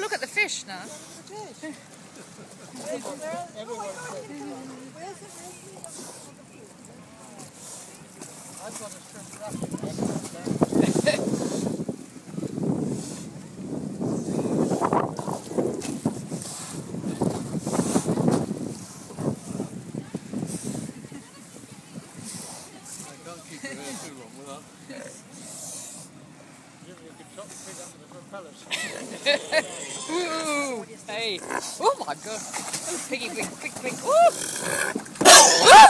look at the fish now. Ooh, hey. Oh my god. Oh, piggy, pig, pig, pig. Ooh.